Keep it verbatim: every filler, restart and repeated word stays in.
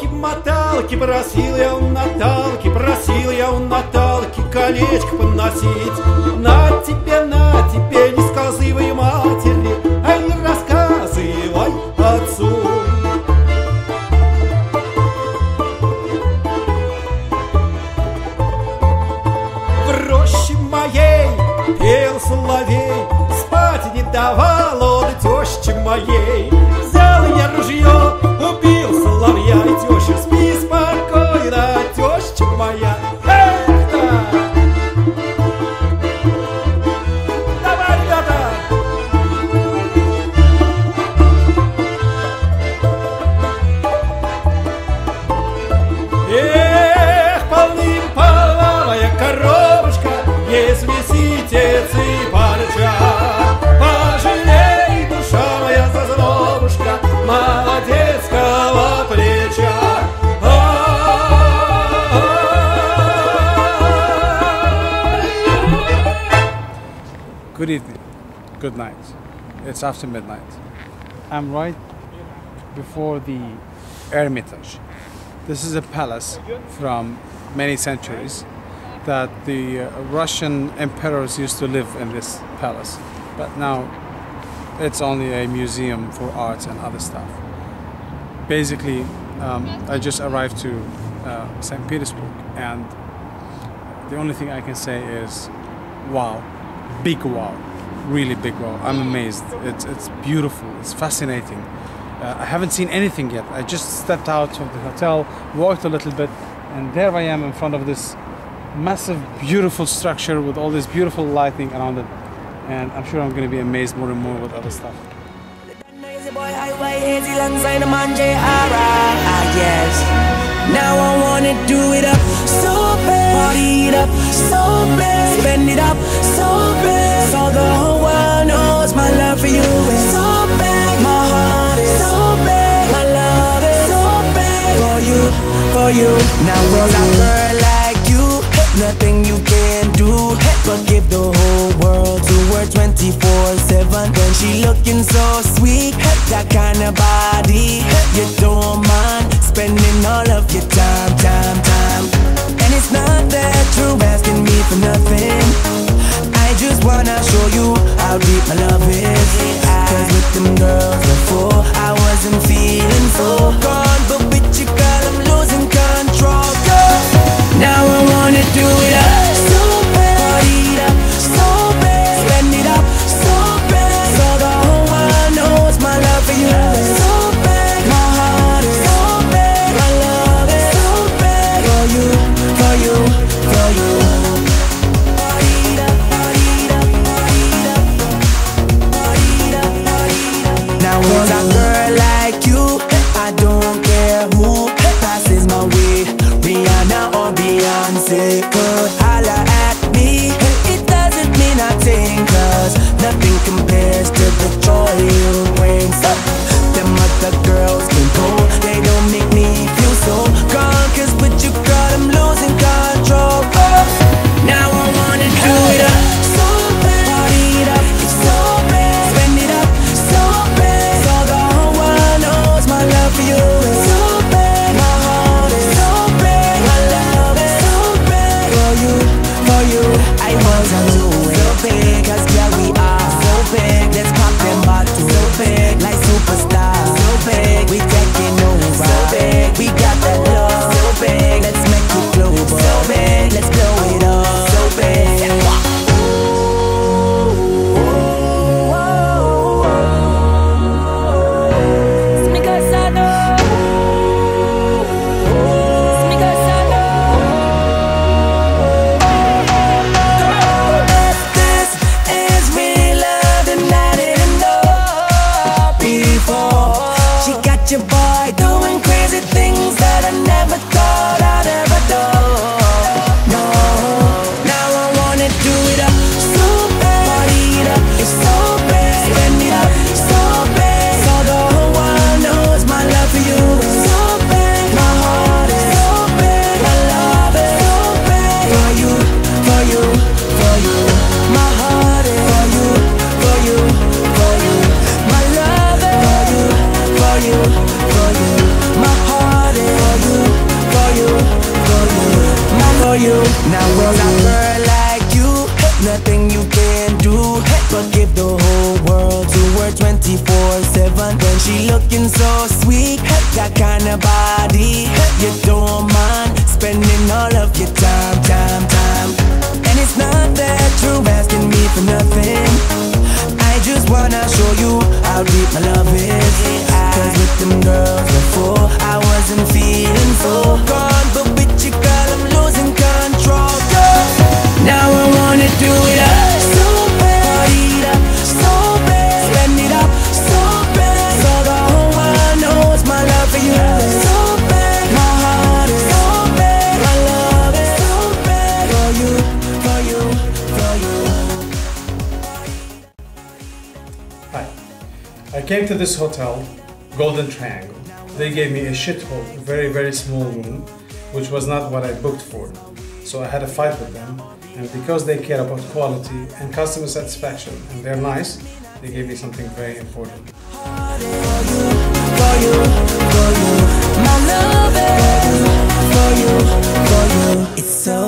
Елки-моталки, просил я у Наталки, просил я у Наталки колечко подносить. На тебе, на тебе, не сказывай матери, а не рассказывай отцу. В роще моей пел соловей, спать не давал он тёще моей. Взял я ружье, убил соловья, и тёща, спи спокойно, тёща моя. Давай, ребята! Эх, полным-полная коробочка, не свисите цыпарча. Пожалей, душа моя, зазнобушка, молодецкого плеча. Good evening, good night. It's after midnight. I'm right before the Hermitage. This is a palace from many centuries that the Russian emperors used to live in this palace, but now it's only a museum for arts and other stuff. Basically, um, I just arrived to uh, Saint Petersburg, and the only thing I can say is, wow, big wow, really big wow. I'm amazed. It's, it's beautiful, it's fascinating. Uh, I haven't seen anything yet. I just stepped out of the hotel, walked a little bit, and there I am in front of this massive, beautiful structure with all this beautiful lighting around it, and I'm sure I'm going to be amazed more and more with other stuff. Now I want to do it up so bad, party it up so bad, spend it up so bad, so the whole world knows my love for you is so bad, my heart is so bad, my love is so bad for you, for you. Now will I burn like you? Nothing you can do but give the whole world to her twenty-four seven. When she looking so sweet, that kind of body, you don't mind spending all of your time, time, time. And it's not that you're asking me for nothing, I just wanna show you how deep my love is. Cause with them girls before, I wasn't feeling so gone, but with you girl, I'm losing control, girl. Now I wanna do it up so bad, party it up so bad, spend it up so bad, so the whole world knows my love for you is so bad, my heart is so bad, my love is so bad, for you, for you, for you. you. Now will I burn like you? Nothing you can do but give the whole world to her twenty-four seven. When she looking so sweet, that kind of body, you don't mind spending all of your time, time, time. And it's not that you're asking me for nothing, I just wanna show you how deep my love is. Cause with them girls before, I wasn't feeling so gone, but with you girl I'm losing control, girl. Now I wanna do it up, so bad, party it up, so bad, spend it up, so bad, so the whole world knows my love for you is so bad, my heart is so bad, my love is so bad, for you, for you, for you. Hi, I came to this hotel, Golden Triangle. They gave me a shithole, a very, very small room, which was not what I booked for. So I had a fight with them, and because they care about quality and customer satisfaction, and they're nice, they gave me something very important. It's so